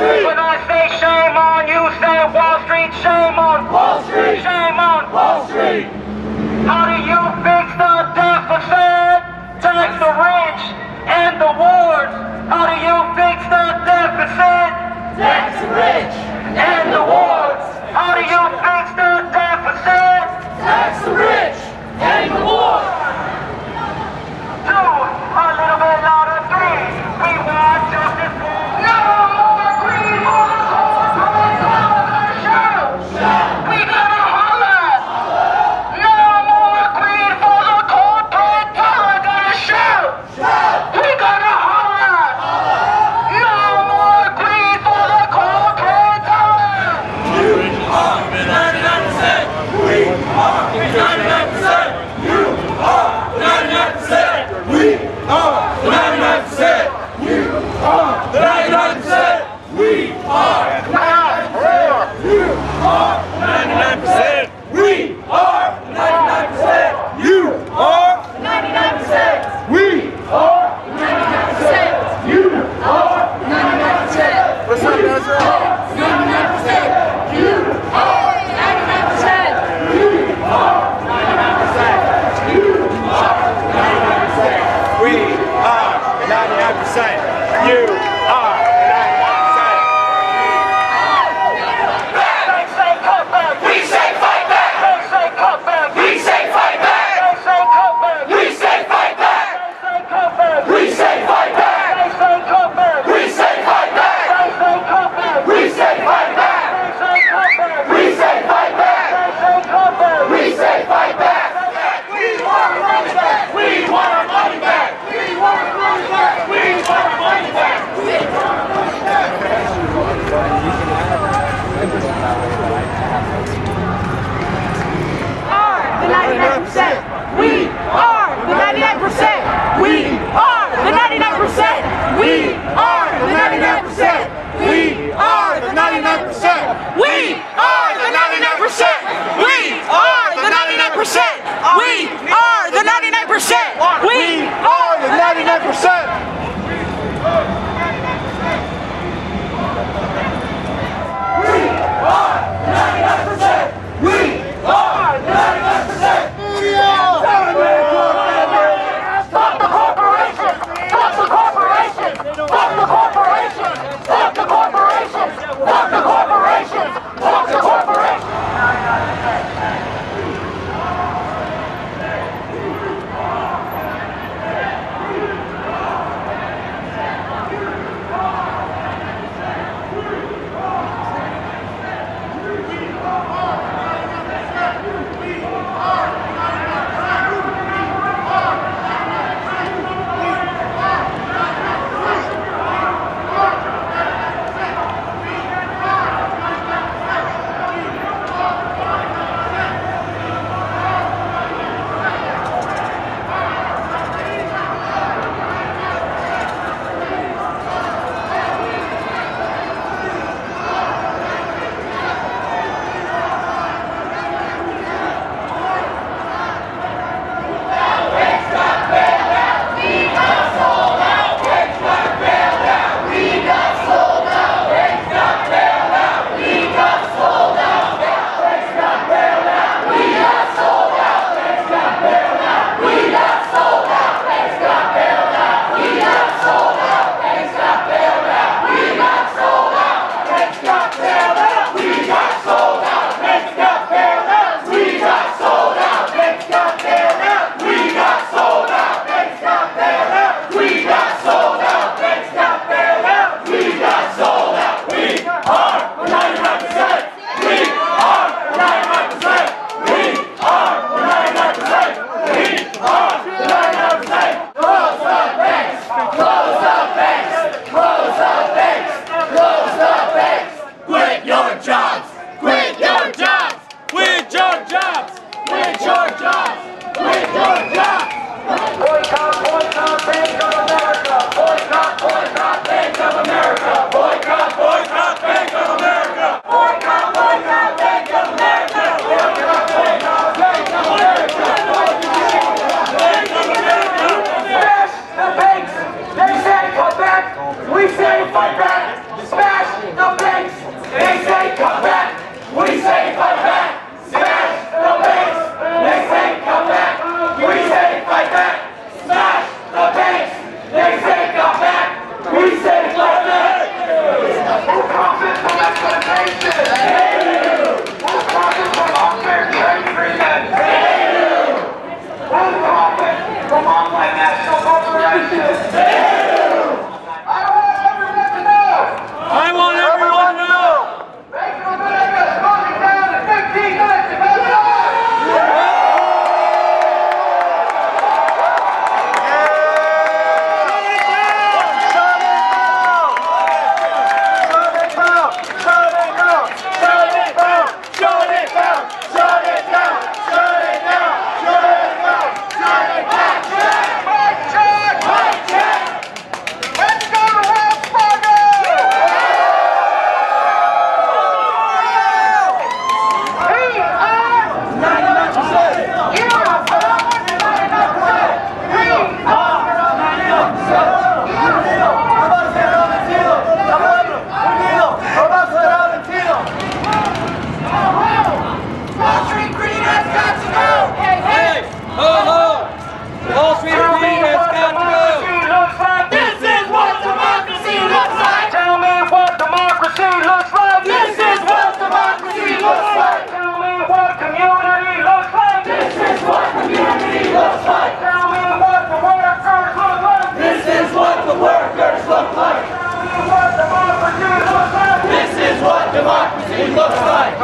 When I say shame on you, say Wall Street. Shame on Wall Street. Shame on Wall Street. How do you fix the deficit? Tax the rich and the wards. How do you fix the deficit? Tax the rich and the wards. How do you fix the deficit? Tax the rich and the wards. Do a little bit louder. Three. We want justice for no more greed for the whole public. We gotta holler. No more greed for the corporate dollar. Gotta shout. We gotta holler. No more greed for the corporate dollar. You are the 99%. We are the 99%. You are the 99%. We are the 99%. You are the 99%. We are the 99%. You are the 99%. We are the 99%. You are the 99%. We are the 99%. You are the 99%. What's up, guys? We are the 99%. You are the 99%. We are the 99%. You are the 99%. We are the 99%. You are the 99%. They say cut back. We say fight back. They say cut back. We say fight back. They say cut back. We say fight back. They say cut back. We say fight back. They say cut back. We say fight back. They say cut back. We say fight back. They say cut back. We say fight back. They say cut back. We say fight back. We want our money back. We want our money back. We want our money back! We want our money back! We want our money back! We are the 99%! We are the 99%! We are the 99%! We are the 99%! We are the 99%! We are the 99%! We are the 99%! We are the 99%! We are the 99%! We are the 99%! We are! Stop the corporation! Stop the corporation! Stop the corporation! Stop the corporation! Stop the corporation! Stop the corporation! We say fight back, smash, democracy looks like.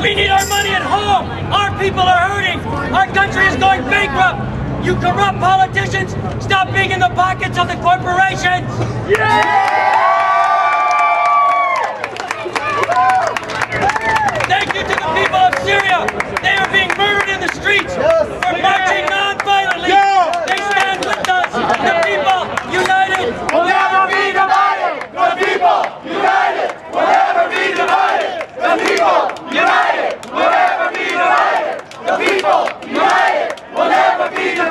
We need our money at home. Our people are hurting. Our country is going bankrupt. You corrupt politicians, stop being in the pockets of the corporations. Yeah! Thank you to the people of Syria. They are being murdered in the streets for marching non-violently. They stand with us. The people united will never be divided. The people united will never be divided. The people united. They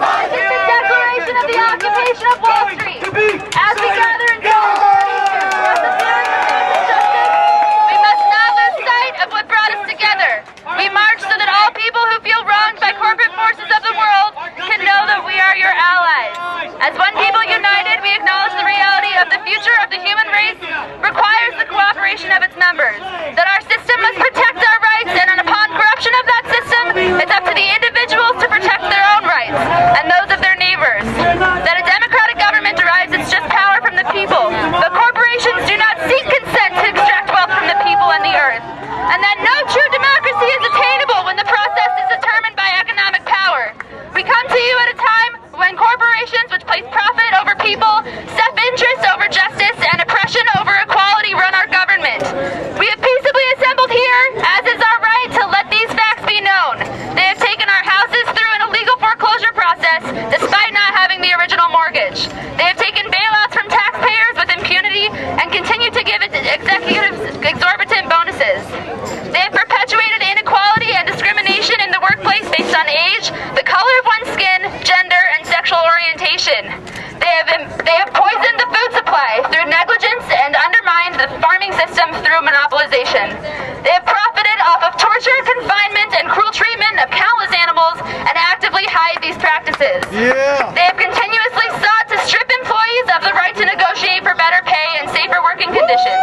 have profited off of torture, confinement, and cruel treatment of countless animals and actively hide these practices. They have continuously sought to strip employees of the right to negotiate for better pay and safer working conditions.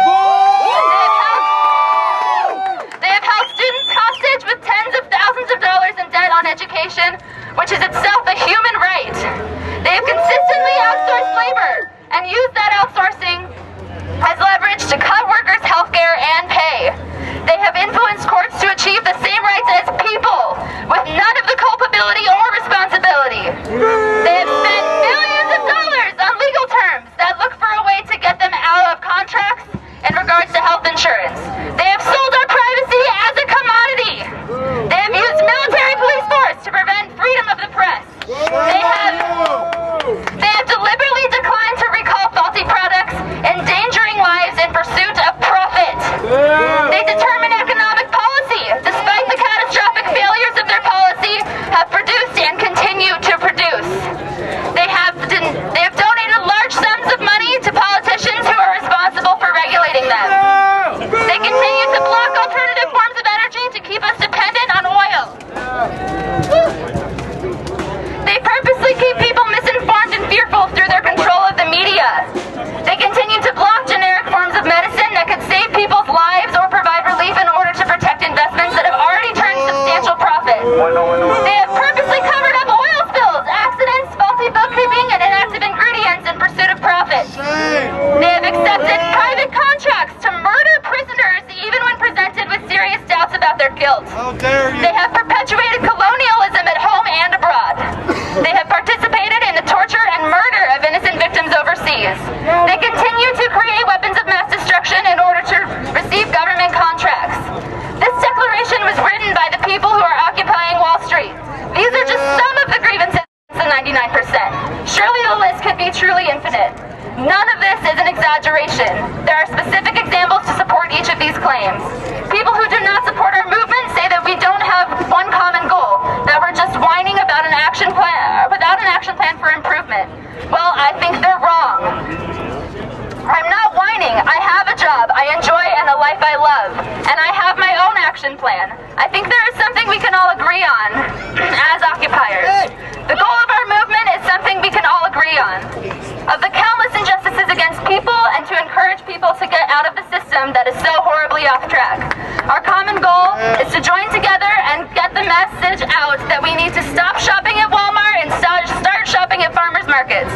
They have held students hostage with tens of thousands of dollars in debt on education, which is itself a human right. They have consistently outsourced labor and used that outsourcing as leverage to cut workers' health care and pay. They have influenced courts to achieve the same rights as people, with none of the culpability or responsibility. They have spent millions of dollars on legal terms that look for a way to get them out of contracts in regards to health insurance. They have sold our privacy as a commodity. They have used military police force to prevent freedom of the press. They have deliberately declined to recall faulty products, endangering lives in pursuit of profit. They determine economic policy, despite the catastrophic failures of their policy, Surely the list could be truly infinite. None of this is an exaggeration. There are specific examples to support each of these claims. People who do not support our movement say that we don't have one common goal, that we're just whining about an action plan, without an action plan for improvement. Well, I think they're wrong. I'm not whining. I have a job I enjoy and a life I love, and I have my own action plan. I think there is something we can all agree on as occupiers. The goal of our movement is something we can all agree on. Of the countless injustices against people, and to encourage people to get out of the system that is so horribly off track. Our common goal is to join together and get the message out that we need to stop shopping at Walmart and start shopping at farmers markets.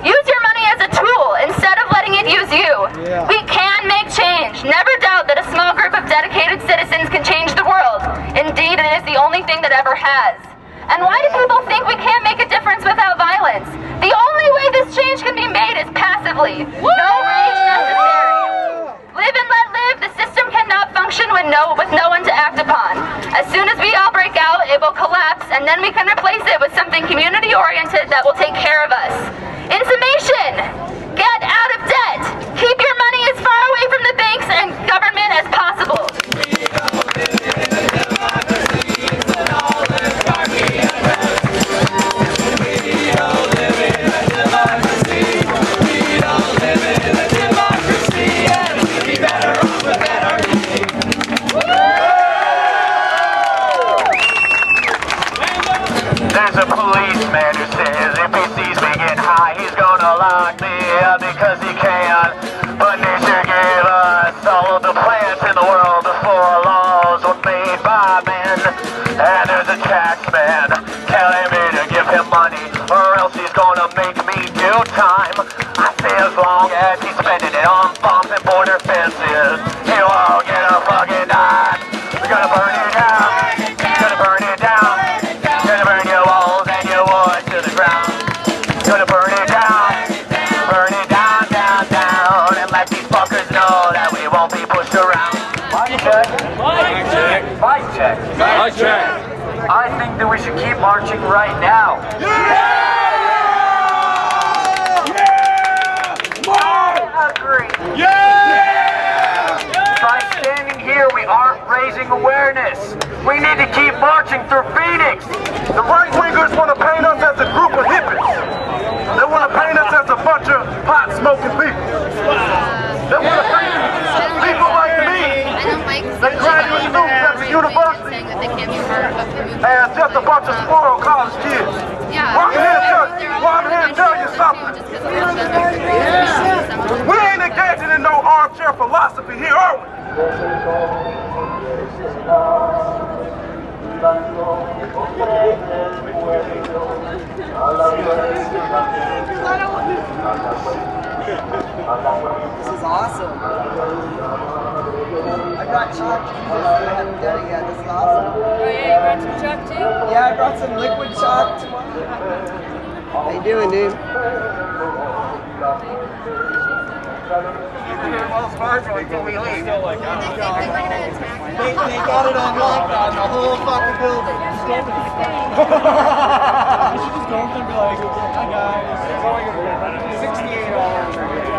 Use your money as a tool instead of letting it use you. Yeah. We can make change. Never doubt that a small group of dedicated citizens can change the world. Indeed, it is the only thing that ever has. And why do people think we can't make a difference without violence? The only way this change can be made is passively. No rage necessary. Live and let live. The system cannot function with no one to act upon. As soon as we all break out, it will collapse, and then we can replace it with something community-oriented that will take care of us. In summation, get out of debt. Keep your money as far away from the banks and government as possible. There's a policeman who says if he sees me get high, he's gonna lock me up because he can. But nature gave us all of the plants in the world before laws were made by men. And there's a taxman telling me to give him money, or else he's gonna make me do time. I say as long as he's spending it on bombs and border fences, he won't get a fucking dime. We're gonna burn it down. We're gonna burn it down. We're gonna burn your walls and your wood to the ground. Gonna burn it down, down, down, and let these fuckers know that we won't be pushed around. Mic check. Mic check. Mic check. Mic check. I think that we should keep marching right now. Yeah! Yeah! I agree. Yeah! By standing here, we aren't raising awareness. We need to keep marching through Phoenix. The right-wingers want to paint us as a group of hippies. They want to paint us as a bunch of pot-smoking people. They want to paint people like me. They graduate students at the university as just a bunch of spoiled college kids. Well, I'm here to tell you something. We ain't engaging in no armchair philosophy here, are we? This is awesome. I got Chuck. I haven't done it yet. This is awesome. Oh yeah, you brought some Chuck too? Yeah, I brought some liquid Chuck tomorrow. How you doing, dude? They got it on lockdown, the whole fucking building. You should just go up there and be like, hi guys, it's only $68.